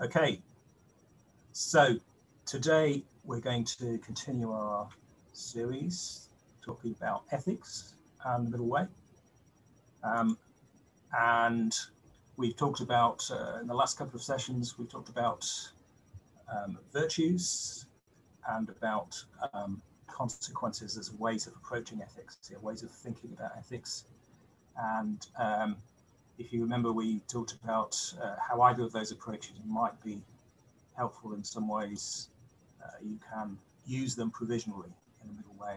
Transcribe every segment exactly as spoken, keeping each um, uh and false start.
Okay, so today we're going to continue our series talking about ethics and the middle way. Um, and we've talked about, uh, in the last couple of sessions, we've talked about um, virtues and about um, consequences as ways of approaching ethics, yeah, ways of thinking about ethics. And um, if you remember, we talked about uh, how either of those approaches might be helpful in some ways. Uh, you can use them provisionally in a middle way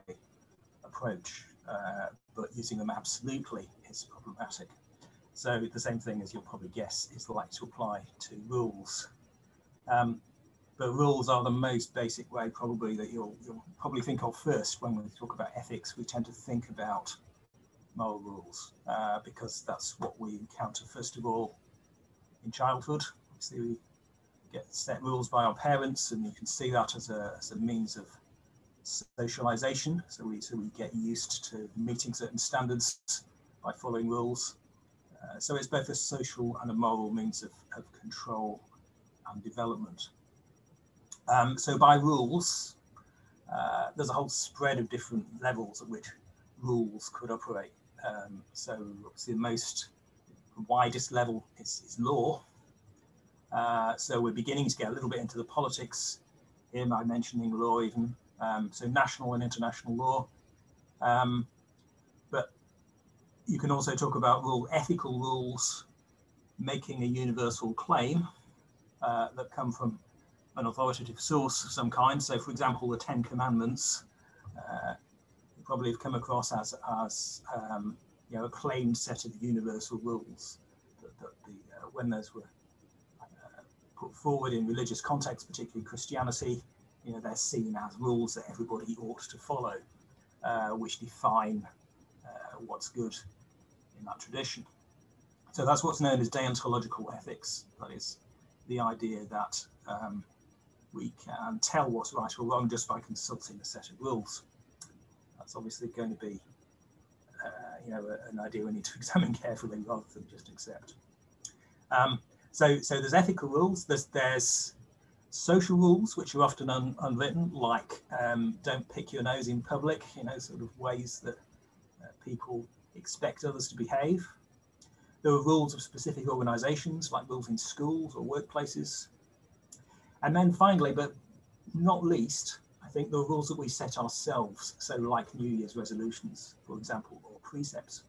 approach, uh, but using them absolutely is problematic. So the same thing, as you'll probably guess, is like to apply to rules. Um, but rules are the most basic way probably that you'll, you'll probably think of first when we talk about ethics. We tend to think about moral rules uh, because that's what we encounter first of all in childhood. Obviously we get set rules by our parents, and you can see that as a, as a means of socialization. So we, so we get used to meeting certain standards by following rules. Uh, so it's both a social and a moral means of, of control and development. Um, so by rules, uh, there's a whole spread of different levels at which rules could operate. Um, so obviously the most the widest level is, is law. Uh, so we're beginning to get a little bit into the politics here by mentioning law even. Um, so national and international law. Um, but you can also talk about rule, ethical rules making a universal claim uh, that come from an authoritative source of some kind. So for example, the Ten Commandments uh, you probably have come across as, as um, you know, a claimed set of universal rules that, that the, uh, when those were put forward in religious contexts, particularly Christianity, you know, they're seen as rules that everybody ought to follow, uh, which define uh, what's good in that tradition. So that's what's known as deontological ethics. That is the idea that um, we can tell what's right or wrong just by consulting a set of rules. That's obviously going to be, uh, you know, an idea we need to examine carefully rather than just accept. Um, So, so there's ethical rules, there's, there's social rules, which are often un, unwritten, like um, don't pick your nose in public, you know, sort of ways that uh, people expect others to behave. There are rules of specific organizations, like rules in schools or workplaces. And then finally, but not least, I think there are rules that we set ourselves. So like New Year's resolutions, for example, or precepts.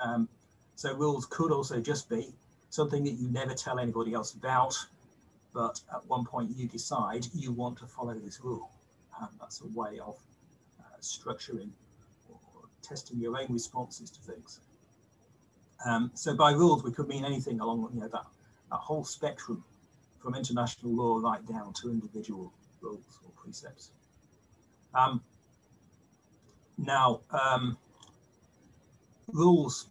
Um, so rules could also just be something that you never tell anybody else about, but at one point you decide you want to follow this rule. And that's a way of uh, structuring or testing your own responses to things. Um, so by rules, we could mean anything along, you know, that, that whole spectrum from international law right down to individual rules or precepts. Um, now, um, rules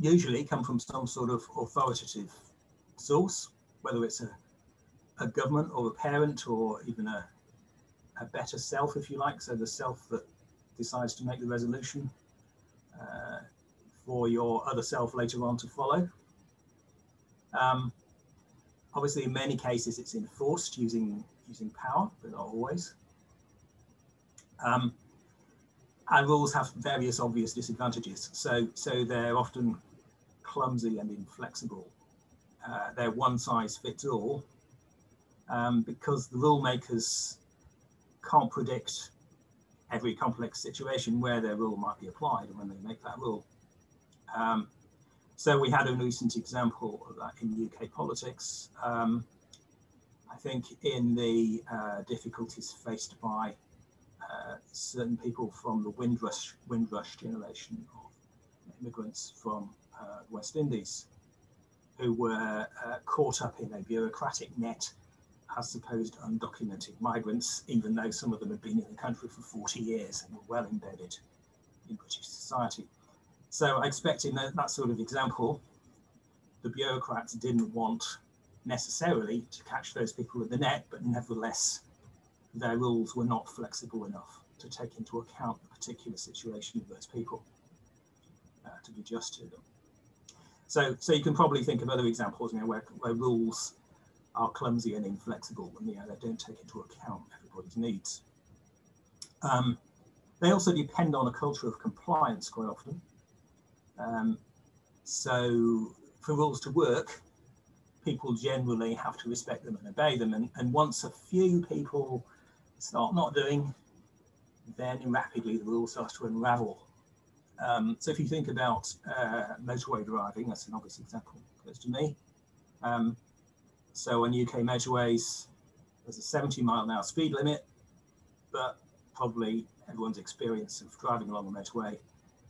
usually come from some sort of authoritative source, whether it's a, a government or a parent or even a, a better self, if you like, so the self that decides to make the resolution uh, for your other self later on to follow. Um, obviously, in many cases, it's enforced using, using power, but not always. Um, And rules have various obvious disadvantages. So, so they're often clumsy and inflexible. Uh, they're one size fits all um, because the rule makers can't predict every complex situation where their rule might be applied and when they make that rule. Um, so we had a recent example of that in U K politics. Um, I think in the uh, difficulties faced by Uh, certain people from the Windrush, Windrush generation of immigrants from uh, the West Indies who were uh, caught up in a bureaucratic net as supposed undocumented migrants, even though some of them had been in the country for forty years and were well embedded in British society. So expecting that, that sort of example, the bureaucrats didn't want necessarily to catch those people in the net, but nevertheless, their rules were not flexible enough to take into account the particular situation of those people uh, to be just to them. So, so you can probably think of other examples, you know, where, where rules are clumsy and inflexible, and they don't take into account everybody's needs. Um, they also depend on a culture of compliance quite often. Um, so for rules to work, people generally have to respect them and obey them. And, and once a few people start not doing, then rapidly the rule starts to unravel. Um, so if you think about uh, motorway driving, that's an obvious example close to me. Um, so on U K motorways, there's a seventy mile an hour speed limit, but probably everyone's experience of driving along a motorway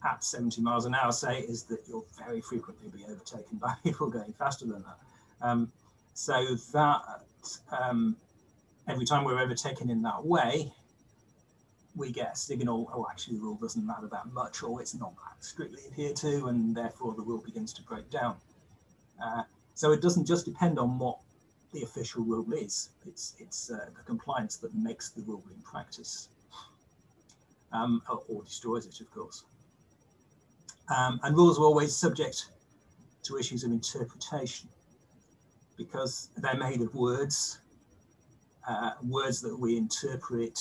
at seventy miles an hour, say, is that you'll very frequently be overtaken by people going faster than that. Um, so that um, every time we're overtaken in that way, we get a signal, oh, actually the rule doesn't matter that much, or it's not that strictly adhered to, and therefore the rule begins to break down. Uh, so it doesn't just depend on what the official rule is, it's, it's uh, the compliance that makes the rule in practice, um, or, or destroys it, of course. Um, and rules are always subject to issues of interpretation, because they're made of words, uh, words that we interpret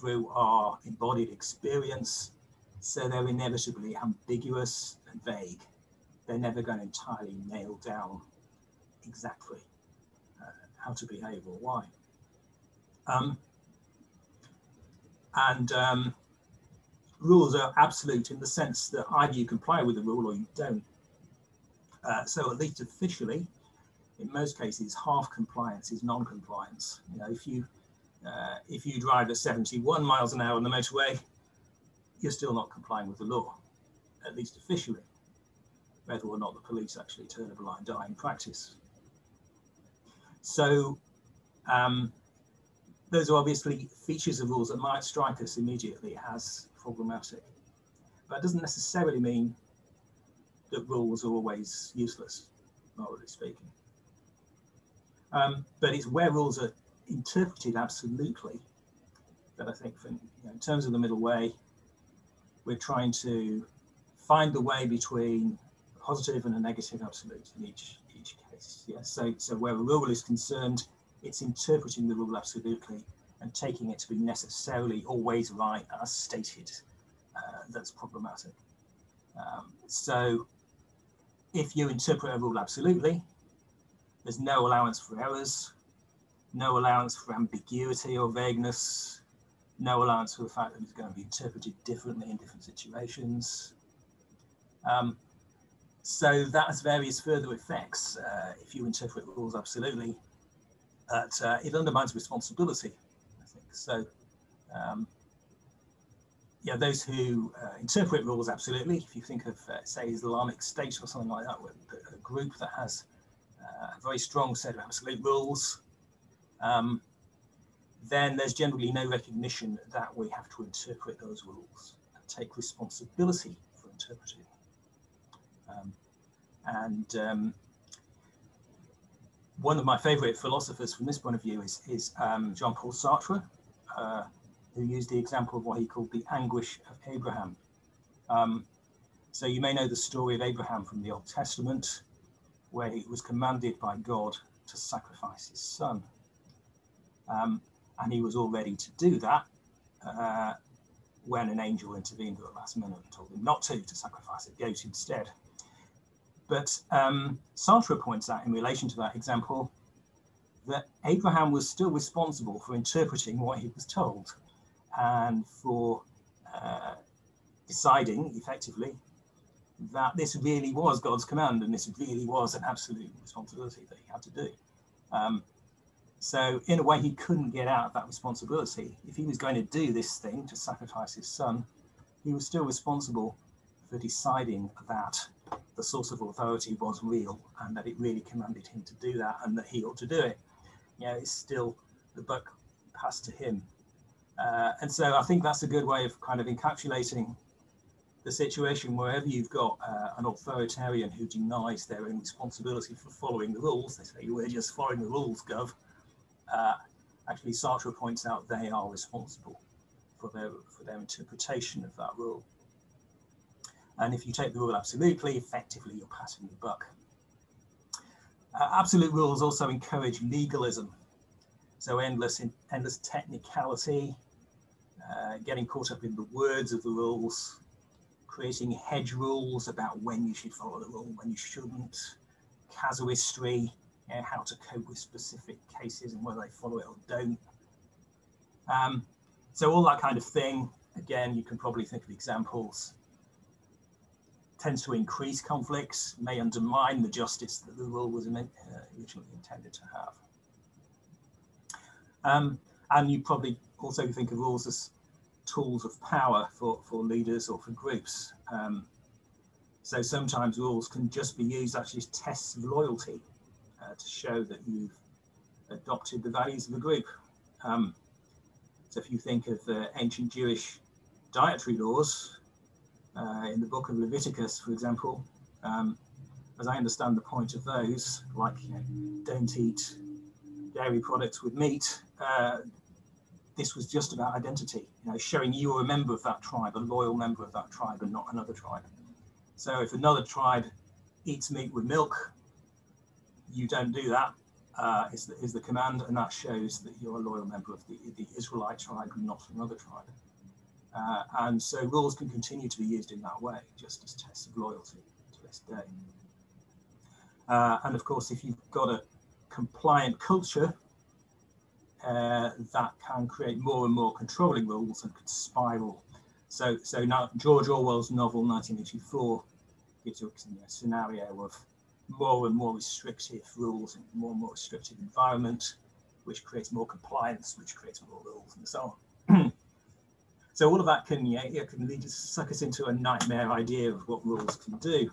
through our embodied experience, so they're inevitably ambiguous and vague. They're never going to entirely nail down exactly uh, how to behave or why. Um, and um, rules are absolute in the sense that either you comply with the rule or you don't. Uh, so at least officially, in most cases, half compliance is non-compliance. You know, if you uh, if you drive at seventy-one miles an hour on the motorway, you're still not complying with the law, at least officially, whether or not the police actually turn a blind eye in practice. So um, those are obviously features of rules that might strike us immediately as problematic, but it doesn't necessarily mean that rules are always useless, morally speaking. Um, but it's where rules are interpreted absolutely that I think, from, you know, in terms of the middle way, we're trying to find the way between a positive and a negative absolute in each each case. Yeah. So, so where a rule is concerned, it's interpreting the rule absolutely and taking it to be necessarily always right as stated. Uh, that's problematic. Um, so, if you interpret a rule absolutely, there's no allowance for errors, no allowance for ambiguity or vagueness, no allowance for the fact that it's going to be interpreted differently in different situations. Um, so that has various further effects uh, if you interpret rules absolutely. But, uh, it undermines responsibility, I think. So, um, yeah, those who uh, interpret rules absolutely, if you think of, uh, say, Islamic State or something like that, a group that has a very strong set of absolute rules, um, then there's generally no recognition that we have to interpret those rules and take responsibility for interpreting. Um, and um, one of my favorite philosophers from this point of view is, is um, Jean-Paul Sartre, uh, who used the example of what he called the anguish of Abraham. Um, so you may know the story of Abraham from the Old Testament, where he was commanded by God to sacrifice his son. Um, and he was all ready to do that uh, when an angel intervened at the last minute and told him not to, to sacrifice a goat instead. But um, Sartre points out in relation to that example that Abraham was still responsible for interpreting what he was told and for uh, deciding effectively that this really was God's command and this really was an absolute responsibility that he had to do. Um, so in a way, he couldn't get out of that responsibility. If he was going to do this thing to sacrifice his son, he was still responsible for deciding that the source of authority was real and that it really commanded him to do that and that he ought to do it. You know, it's still the buck passed to him. Uh, and so I think that's a good way of kind of encapsulating the situation wherever you've got uh, an authoritarian who denies their own responsibility for following the rules. They say, we're just following the rules, gov. Uh, actually, Sartre points out they are responsible for their, for their interpretation of that rule. And if you take the rule absolutely, effectively, you're passing the buck. Uh, absolute rules also encourage legalism, so endless in, endless technicality, uh, getting caught up in the words of the rules, creating hedge rules about when you should follow the rule, when you shouldn't, casuistry, you know, how to cope with specific cases and whether they follow it or don't. Um, so all that kind of thing, again, you can probably think of examples, tends to increase conflicts, may undermine the justice that the rule was uh, originally intended to have. Um, and you probably also think of rules as tools of power for, for leaders or for groups. Um, so sometimes rules can just be used actually as tests of loyalty uh, to show that you've adopted the values of the group. Um, so if you think of the ancient Jewish dietary laws, Uh, in the book of Leviticus, for example, um, as I understand the point of those, like, you know, don't eat dairy products with meat, uh, this was just about identity, you know, showing you were a member of that tribe, a loyal member of that tribe and not another tribe. So if another tribe eats meat with milk, you don't do that, uh, is, the, is the command, and that shows that you're a loyal member of the, the Israelite tribe and not another tribe. Uh, and so rules can continue to be used in that way, just as tests of loyalty to this day. Uh, and of course, if you've got a compliant culture, uh, that can create more and more controlling rules and could spiral. So, so now George Orwell's novel nineteen eighty-four gives you a scenario of more and more restrictive rules and more and more restrictive environment, which creates more compliance, which creates more rules, and so on. So all of that can, yeah, it can lead us, suck us into a nightmare idea of what rules can do.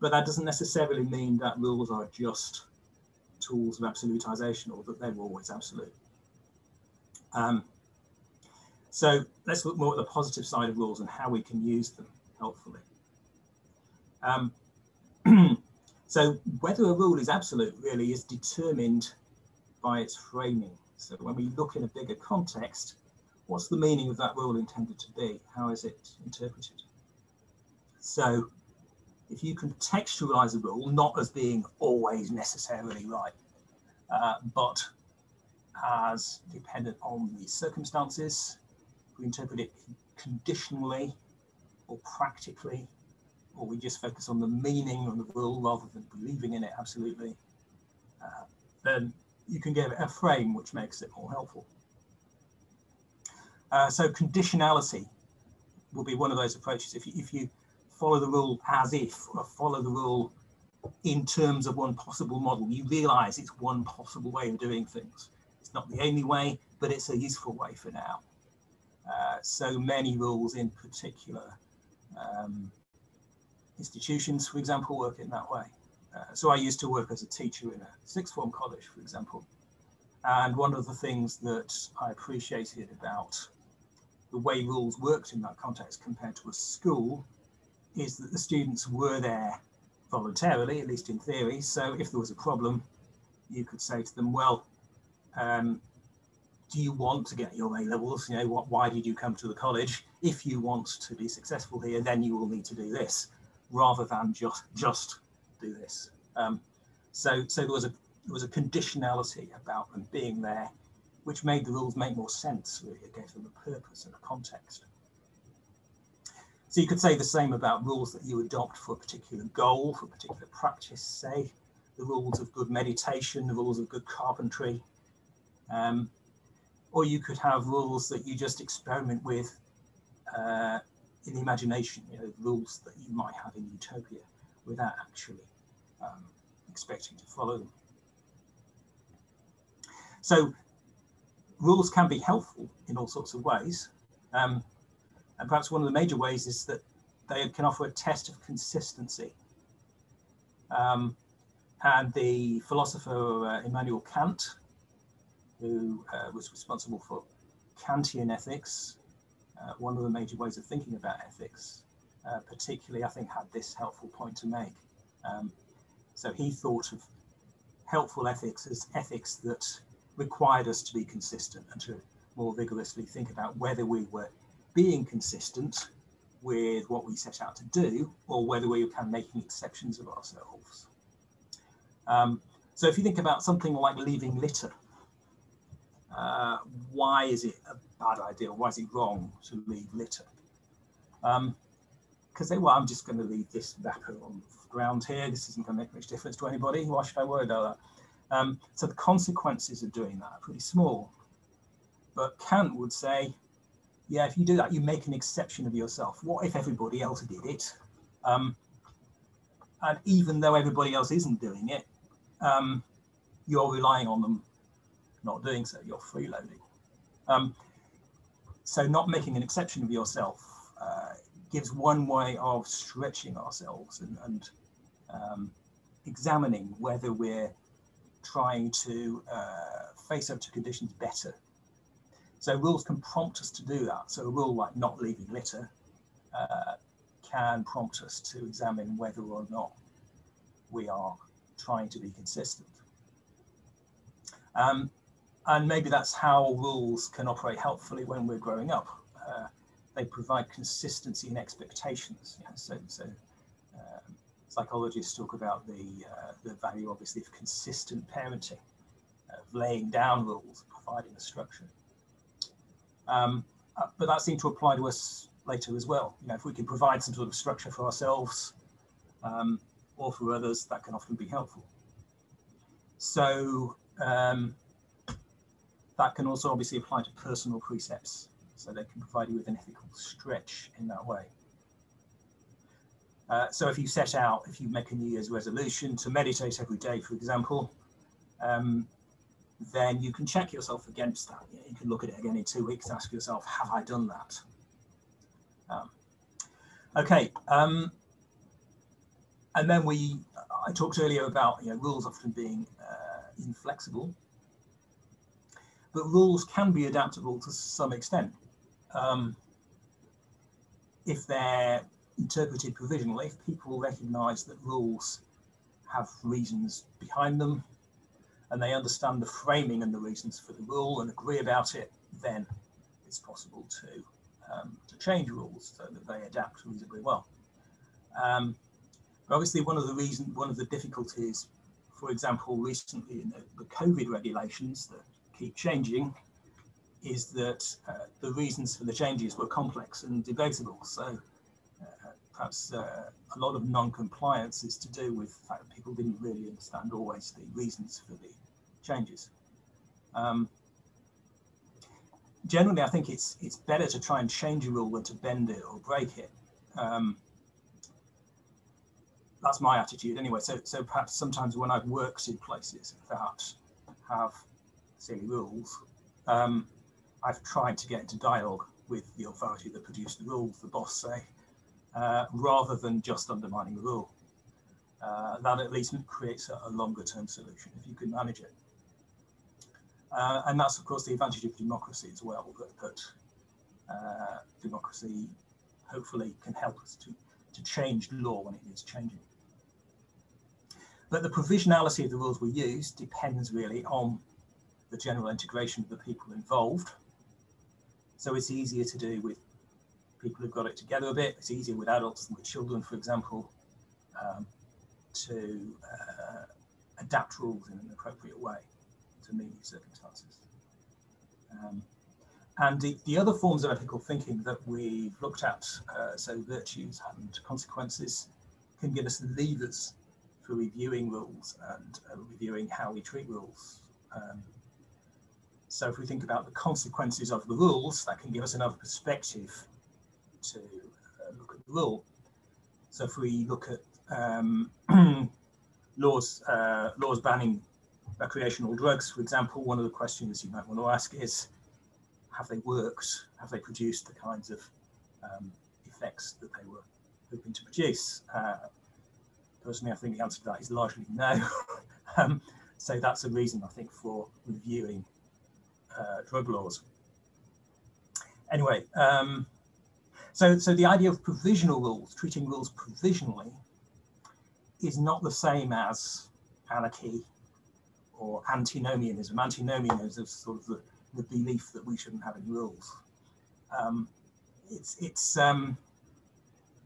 But that doesn't necessarily mean that rules are just tools of absolutization or that they're always absolute. Um, so let's look more at the positive side of rules and how we can use them helpfully. Um, so whether a rule is absolute really is determined by its framing. So when we look in a bigger context, what's the meaning of that rule intended to be? How is it interpreted? So if you contextualize a rule, not as being always necessarily right, uh, but as dependent on the circumstances, we interpret it conditionally or practically, or we just focus on the meaning of the rule rather than believing in it absolutely, uh, then you can get a frame which makes it more helpful. Uh, so conditionality will be one of those approaches. If you, if you follow the rule as if, or follow the rule in terms of one possible model, you realize it's one possible way of doing things. It's not the only way, but it's a useful way for now. Uh, so many rules in particular, um, institutions, for example, work in that way. Uh, so I used to work as a teacher in a sixth form college, for example. And one of the things that I appreciated about the way rules worked in that context compared to a school is that the students were there voluntarily, at least in theory. So if there was a problem, you could say to them, well, um, do you want to get your A levels? You know, what, why did you come to the college? If you want to be successful here, then you will need to do this, rather than just just do this. Um, so, so there was a there was a conditionality about them being there, which made the rules make more sense, really. It gave them a purpose and a context. So you could say the same about rules that you adopt for a particular goal, for a particular practice, say, the rules of good meditation, the rules of good carpentry. Um, or you could have rules that you just experiment with uh, in the imagination, you know, rules that you might have in utopia without actually um, expecting to follow them. So rules can be helpful in all sorts of ways. Um, and perhaps one of the major ways is that they can offer a test of consistency. Um, and the philosopher uh, Immanuel Kant, who uh, was responsible for Kantian ethics, uh, one of the major ways of thinking about ethics, uh, particularly, I think, had this helpful point to make. Um, so he thought of helpful ethics as ethics that required us to be consistent and to more vigorously think about whether we were being consistent with what we set out to do or whether we were kind of making exceptions of ourselves. Um, so if you think about something like leaving litter, uh, why is it a bad idea? Why is it wrong to leave litter? Um, Because they, well, I'm just going to leave this wrapper on the ground here. This isn't going to make much difference to anybody. Why should I worry about that? Um, so the consequences of doing that are pretty small. But Kant would say, yeah, if you do that, you make an exception of yourself. What if everybody else did it? Um, and even though everybody else isn't doing it, um, you're relying on them not doing so. You're freeloading. Um, so not making an exception of yourself uh, gives one way of stretching ourselves and, and um, examining whether we're trying to uh, face up to conditions better. So rules can prompt us to do that. So a rule like not leaving litter uh, can prompt us to examine whether or not we are trying to be consistent. Um, and maybe that's how rules can operate helpfully when we're growing up. Uh, They provide consistency in expectations. Yeah, so, so um, psychologists talk about the uh, the value, obviously, of consistent parenting, of laying down rules, providing a structure. Um, uh, but that seemed to apply to us later as well. You know, if we can provide some sort of structure for ourselves um, or for others, that can often be helpful. So um, that can also obviously apply to personal precepts. So they can provide you with an ethical stretch in that way. Uh, so if you set out, if you make a New Year's resolution to meditate every day, for example, um, then you can check yourself against that. You know, you can look at it again in two weeks, ask yourself, have I done that? Um, okay. Um, and then we, I talked earlier about you know, rules often being uh, inflexible. But rules can be adaptable to some extent um, if they're interpreted provisionally, if people recognize that rules have reasons behind them and they understand the framing and the reasons for the rule and agree about it, then it's possible to, um, to change rules so that they adapt reasonably well. Um, but obviously one of the reason, one of the difficulties, for example, recently in the, the COVID regulations that keep changing is that uh, the reasons for the changes were complex and debatable. So uh, perhaps uh, a lot of non-compliance is to do with the fact that people didn't really understand always the reasons for the changes. Um, generally, I think it's it's better to try and change a rule than to bend it or break it. Um, that's my attitude anyway. So, so perhaps sometimes when I've worked in places that have silly rules, um, I've tried to get into dialogue with the authority that produced the rules, the boss say, uh, rather than just undermining the rule. Uh, that at least creates a, a longer term solution if you can manage it. Uh, and that's of course the advantage of democracy as well, that, that uh, democracy hopefully can help us to, to change law when it needs changing. But the provisionality of the rules we use depends really on the general integration of the people involved. So it's easier to do with people who've got it together a bit. It's easier with adults than with children, for example, um, to uh, adapt rules in an appropriate way to meet these circumstances. Um, and the, the other forms of ethical thinking that we've looked at, uh, so virtues and consequences, can give us levers for reviewing rules and uh, reviewing how we treat rules. Um, So if we think about the consequences of the rules, that can give us another perspective to uh, look at the rule. So if we look at um, laws, uh, laws banning recreational drugs, for example, one of the questions you might want to ask is, have they worked? Have they produced the kinds of um, effects that they were hoping to produce? Uh, personally, I think the answer to that is largely no. um, so that's a reason, I think, for reviewing Uh, drug laws. Anyway, um, so, so the idea of provisional rules, treating rules provisionally, is not the same as anarchy or antinomianism. Antinomianism is sort of the, the belief that we shouldn't have any rules. Um, it's it's um,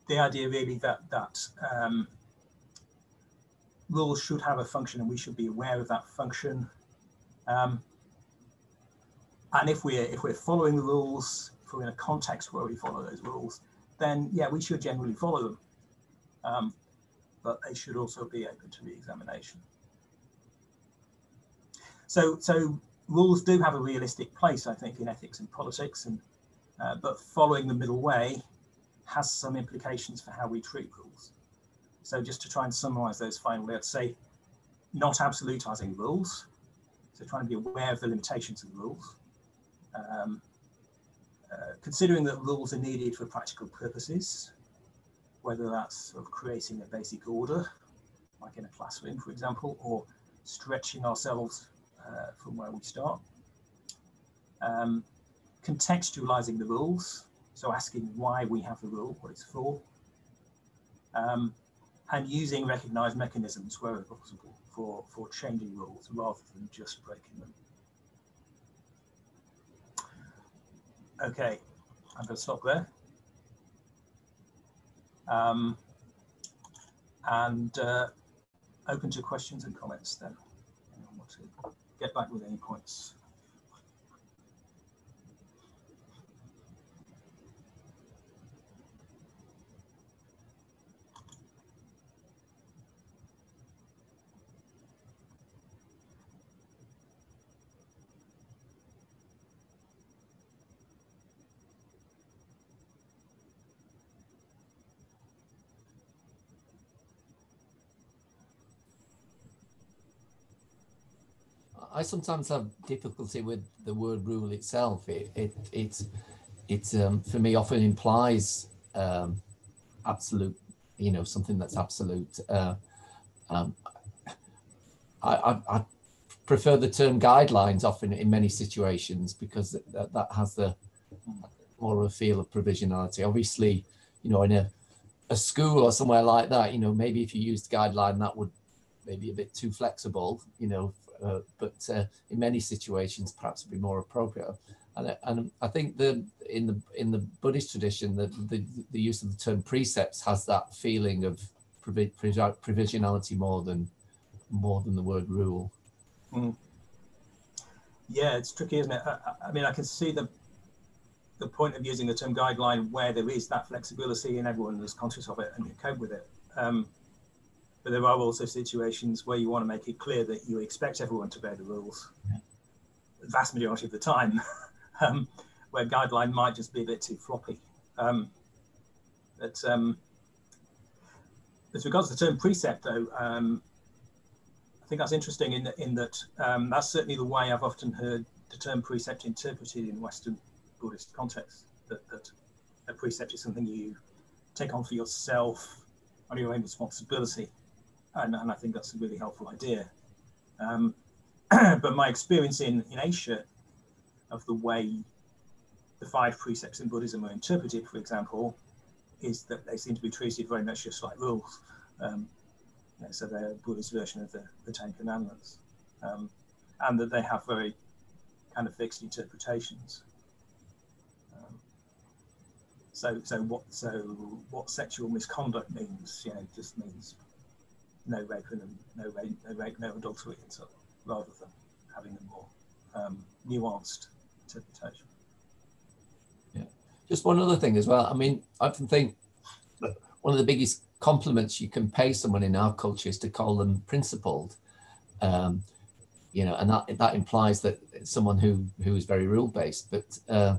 the idea really that, that um, rules should have a function, and we should be aware of that function. Um, and if we're, if we're following the rules, if we're in a context where we follow those rules, then yeah, we should generally follow them. Um, but they should also be open to re-examination. So, so rules do have a realistic place, I think, in ethics and politics, and uh, but following the middle way has some implications for how we treat rules. So just to try and summarize those finally, I'd say not absolutizing rules. So trying to be aware of the limitations of rules. Um, uh, considering that rules are needed for practical purposes, whether that's sort of creating a basic order, like in a classroom, for example, or stretching ourselves uh, from where we start. Um, contextualizing the rules. So asking why we have the rule, what it's for. Um, and using recognized mechanisms where possible for, for changing rules rather than just breaking them. Okay, I'm going to stop there. Um, and uh, open to questions and comments then. Anyone want to get back with any points? I sometimes have difficulty with the word rule itself. It it it's it's um, for me often implies um, absolute, you know, something that's absolute. Uh, um, I, I I prefer the term guidelines often in many situations, because that, that has the more of a feel of provisionality. Obviously, you know, in a a school or somewhere like that, you know, maybe if you used guideline, that would maybe a bit too flexible, you know. Uh, but uh, in many situations, perhaps it'd be more appropriate. And, and I think the in the in the Buddhist tradition, the, the the use of the term precepts has that feeling of provi provisionality more than more than the word rule. Mm. Yeah, it's tricky, isn't it? I, I mean, I can see the the point of using the term guideline where there is that flexibility and everyone is conscious of it and can cope with it. Um, But there are also situations where you want to make it clear that you expect everyone to obey the rules, the vast majority of the time, um, where guideline might just be a bit too floppy. Um, but um, as regards to the term precept, though, um, I think that's interesting in, in that um, that's certainly the way I've often heard the term precept interpreted in Western Buddhist contexts, that, that a precept is something you take on for yourself, on your own responsibility. And, and I think that's a really helpful idea. Um, but my experience in, in Asia of the way the five precepts in Buddhism are interpreted, for example, is that they seem to be treated very much just like rules. Um, you know, so they're Buddhist version of the, the Ten Commandments. Um, and that they have very kind of fixed interpretations. Um, so, so, what, so what sexual misconduct means, you know, just means no rape and no rape, no rape, no adultery, and so on, rather than having a more um, nuanced interpretation. Yeah, just one other thing as well. I mean, I often think that one of the biggest compliments you can pay someone in our culture is to call them principled. Um, you know, and that that implies that it's someone who who is very rule based, but uh,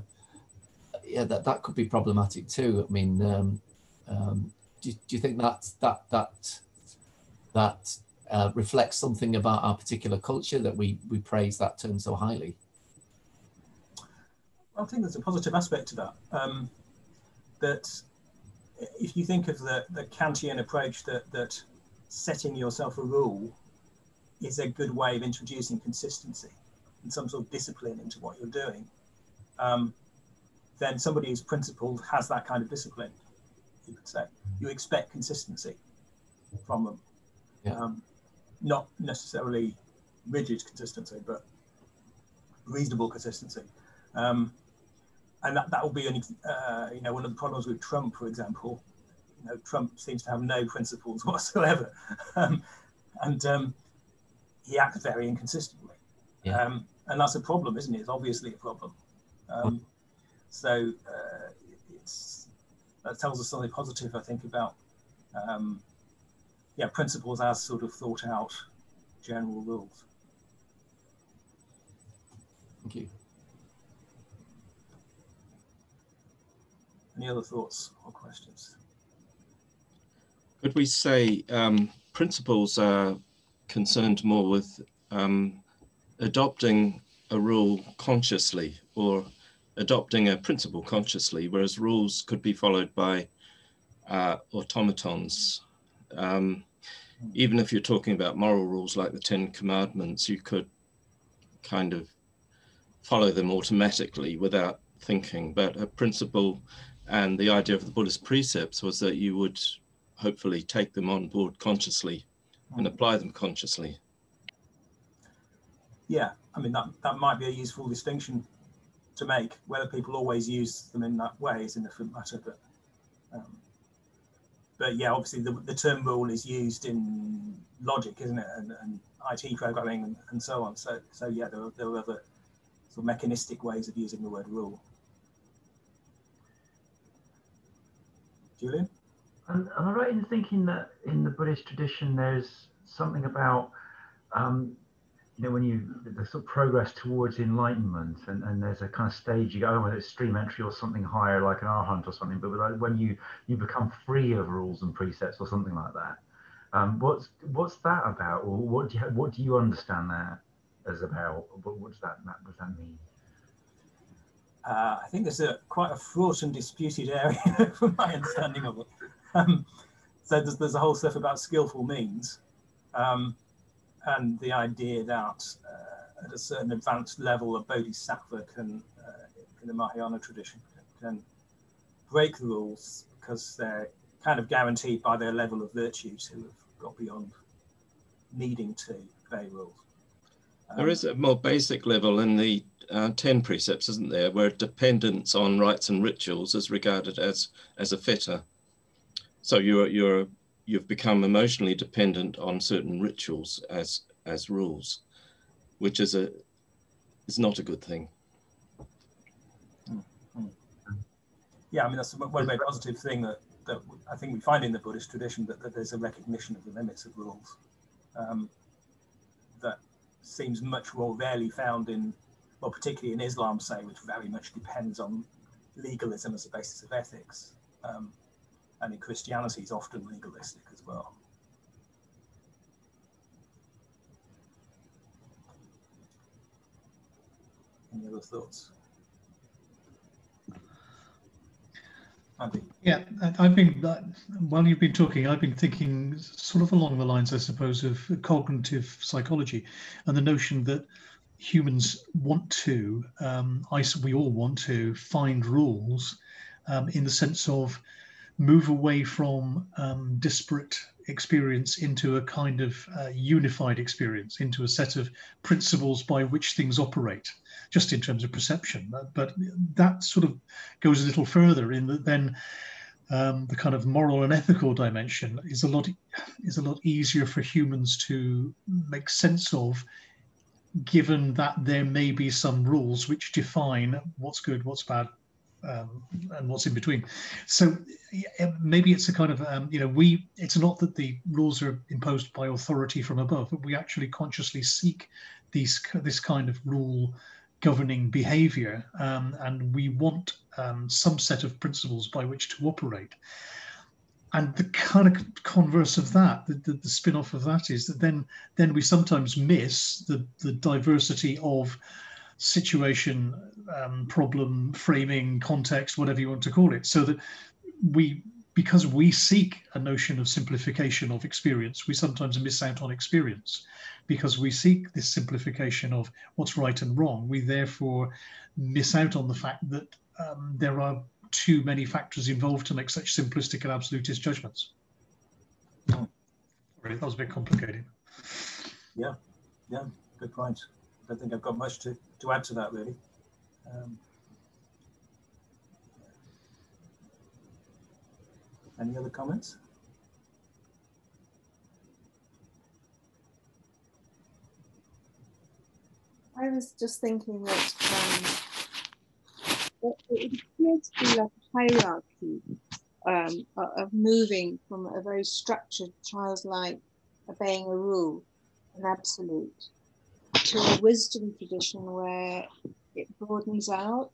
yeah, that that could be problematic too. I mean, um, um, do do you think that that that that uh, reflects something about our particular culture that we, we praise that term so highly? Well, I think there's a positive aspect to that. Um, that if you think of the, the Kantian approach that, that setting yourself a rule is a good way of introducing consistency and some sort of discipline into what you're doing, um, then somebody who's principled has that kind of discipline, you could say. You expect consistency from them. Yeah. Um, not necessarily rigid consistency, but reasonable consistency, um, and that that will be an, uh, you know, one of the problems with Trump, for example. You know, Trump seems to have no principles whatsoever, um, and um, he acts very inconsistently. Yeah. Um, and that's a problem, isn't it? It's obviously a problem. Um, so uh, it's, that tells us something positive, I think, about um, yeah, principles as sort of thought out general rules. Thank you. Any other thoughts or questions? Could we say um, principles are concerned more with um, adopting a rule consciously, or adopting a principle consciously, whereas rules could be followed by uh, automatons? Um, even if you're talking about moral rules like the Ten Commandments, you could kind of follow them automatically without thinking. But a principle, and the idea of the Buddhist precepts, was that you would hopefully take them on board consciously and apply them consciously. Yeah, I mean, that, that might be a useful distinction to make. Whether people always use them in that way is a different matter, but um, but yeah, obviously the, the term rule is used in logic, isn't it, and, and I T programming and, and so on. So so yeah, there are, there are other sort of mechanistic ways of using the word rule. Julian? Am I right in thinking that in the Buddhist tradition there's something about um, you know, when you the sort of progress towards enlightenment, and, and there's a kind of stage you go, whether it's stream entry or something higher like an arhant or something, but when you you become free of rules and precepts or something like that, um, what's what's that about, or what do you, what do you understand that as about? What, what does that what does that mean? Uh, I think there's a quite a fraught and disputed area from my understanding of it. Um, so there's there's a whole stuff about skillful means. Um, And the idea that uh, at a certain advanced level, a bodhisattva can, uh, in the Mahayana tradition, can break the rules because they're kind of guaranteed by their level of virtue to have got beyond needing to obey rules. Um, there is a more basic level in the uh, ten precepts, isn't there, where dependence on rites and rituals is regarded as as a fetter. So you're you're. You've become emotionally dependent on certain rituals as as rules, which is a is not a good thing. Yeah, I mean, that's one very positive thing that that I think we find in the Buddhist tradition, that, that there's a recognition of the limits of rules, um, that seems much more rarely found in, well, particularly in Islam, say, which very much depends on legalism as a basis of ethics. Um, And in Christianity, it's often legalistic as well. Any other thoughts? Andy? Yeah, I've been, while you've been talking, I've been thinking sort of along the lines, I suppose, of cognitive psychology and the notion that humans want to, um, I, we all want to find rules um, in the sense of move away from um, disparate experience into a kind of uh, unified experience, into a set of principles by which things operate, just in terms of perception. But that sort of goes a little further in that then um, the kind of moral and ethical dimension is a lot is a lot easier for humans to make sense of, given that there may be some rules which define what's good, what's bad, Um, and what's in between. So maybe it's a kind of um, you know we it's not that the rules are imposed by authority from above, but we actually consciously seek these this kind of rule governing behavior, um, and we want um, some set of principles by which to operate. And the kind of converse of that, the, the, the spin-off of that, is that then then we sometimes miss the the diversity of situation, um, problem, framing, context, whatever you want to call it, so that we, because we seek a notion of simplification of experience, we sometimes miss out on experience because we seek this simplification of what's right and wrong. We therefore miss out on the fact that um, there are too many factors involved to make such simplistic and absolutist judgments. Sorry, that was a bit complicated. Yeah, yeah, good point. I don't think I've got much to, to add to that, really. Um, any other comments? I was just thinking that um, it appears to be like a hierarchy um, of moving from a very structured, childlike, obeying a rule, an absolute, to a wisdom tradition where it broadens out,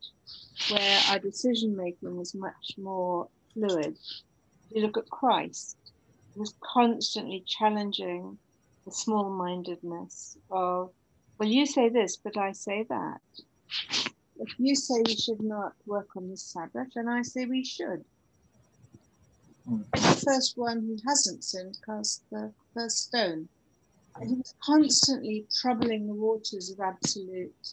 where our decision-making is much more fluid. If you look at Christ, he was constantly challenging the small-mindedness of, well, you say this, but I say that. If you say we should not work on the Sabbath, and I say we should. Mm. The first one who hasn't sinned cast the first stone. And he was constantly troubling the waters of absolute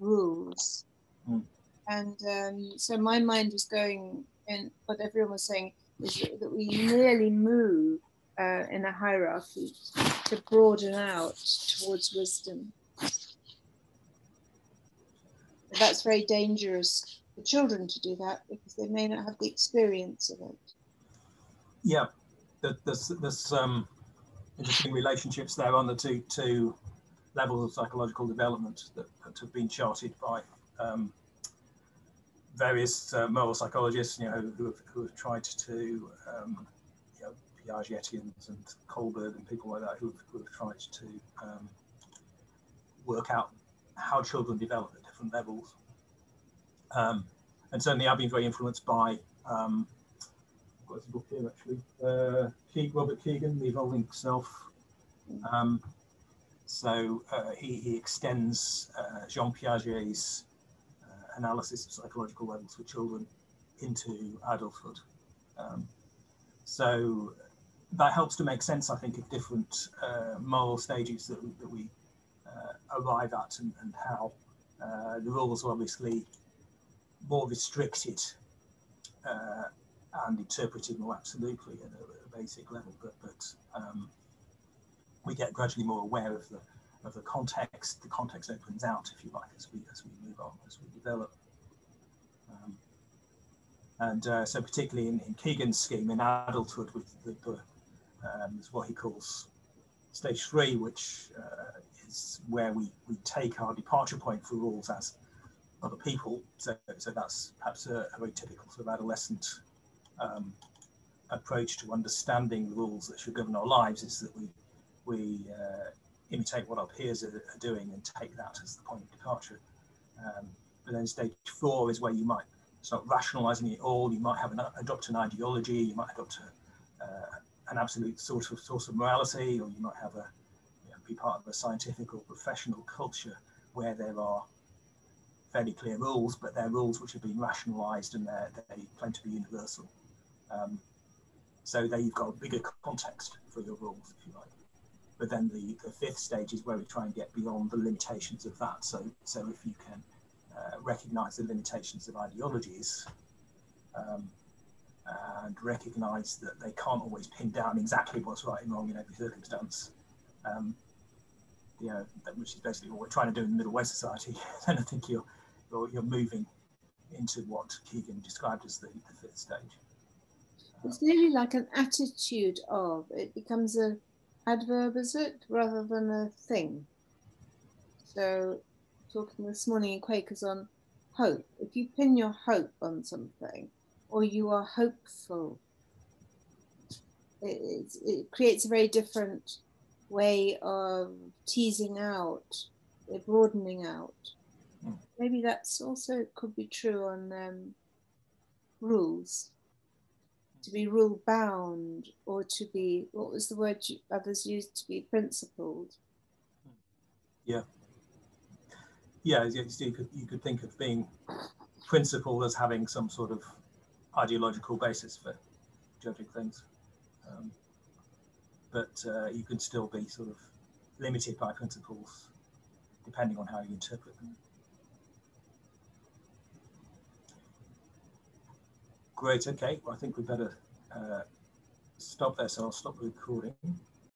rules. Mm. And um, so my mind was going in, what everyone was saying is that we really move uh, in a hierarchy to broaden out towards wisdom. That's very dangerous for children to do that because they may not have the experience of it. Yeah, there's there's um, interesting relationships there on the two two levels of psychological development that, that have been charted by um, various uh, moral psychologists, you know, who, who, have, who have tried to, um, you know, Piagetians and Kohlberg and people like that who have, who have tried to um, work out how children develop at different levels. Um, and certainly I've been very influenced by, um, I've got this book here actually, uh, Ke Robert Keegan, The Evolving Self. Um, so uh, he, he extends uh, Jean Piaget's uh, analysis of psychological levels for children into adulthood. Um, so that helps to make sense, I think, of different uh, moral stages that, that we Uh, arrive at and, and how uh, the rules are obviously more restricted uh, and interpreted more absolutely at a, a basic level, but, but um, we get gradually more aware of the of the context. The context opens out, if you like, as we as we move on, as we develop. Um, and uh, so, particularly in, in Keegan's scheme, in adulthood, with the, the um, is what he calls stage three, which uh, is where we, we take our departure point for rules as other people. So, so that's perhaps a, a very typical sort of adolescent um, approach to understanding the rules that should govern our lives, is that we, we uh, imitate what our peers are, are doing and take that as the point of departure. Um, but then stage four is where you might start rationalizing it all. You might have an, adopt an ideology, you might adopt a, uh, an absolute sort of source of morality, or you might have a be part of a scientific or professional culture where there are fairly clear rules, but they're rules which have been rationalized and they're, they claim to be universal. Um, so there you've got a bigger context for your rules, if you like. But then the, the fifth stage is where we try and get beyond the limitations of that. So, so if you can uh, recognize the limitations of ideologies um, and recognize that they can't always pin down exactly what's right and wrong in every circumstance, Um, you know, which is basically what we're trying to do in the Middle Way Society, then I think you're, you're, you're moving into what Keegan described as the, the fifth stage. It's really like an attitude of, it becomes an adverb, is it, rather than a thing. So, talking this morning in Quakers on hope, if you pin your hope on something, or you are hopeful, it, it creates a very different way of teasing out, broadening out. Mm. Maybe that's also could be true on um, rules. To be rule bound, or to be, what was the word you, others used, to be principled. Yeah. Yeah, so you could, you could think of being principled as having some sort of ideological basis for judging things. Um, But uh, you can still be sort of limited by principles, depending on how you interpret them. Great. Okay. Well, I think we better uh, stop there. So I'll stop recording.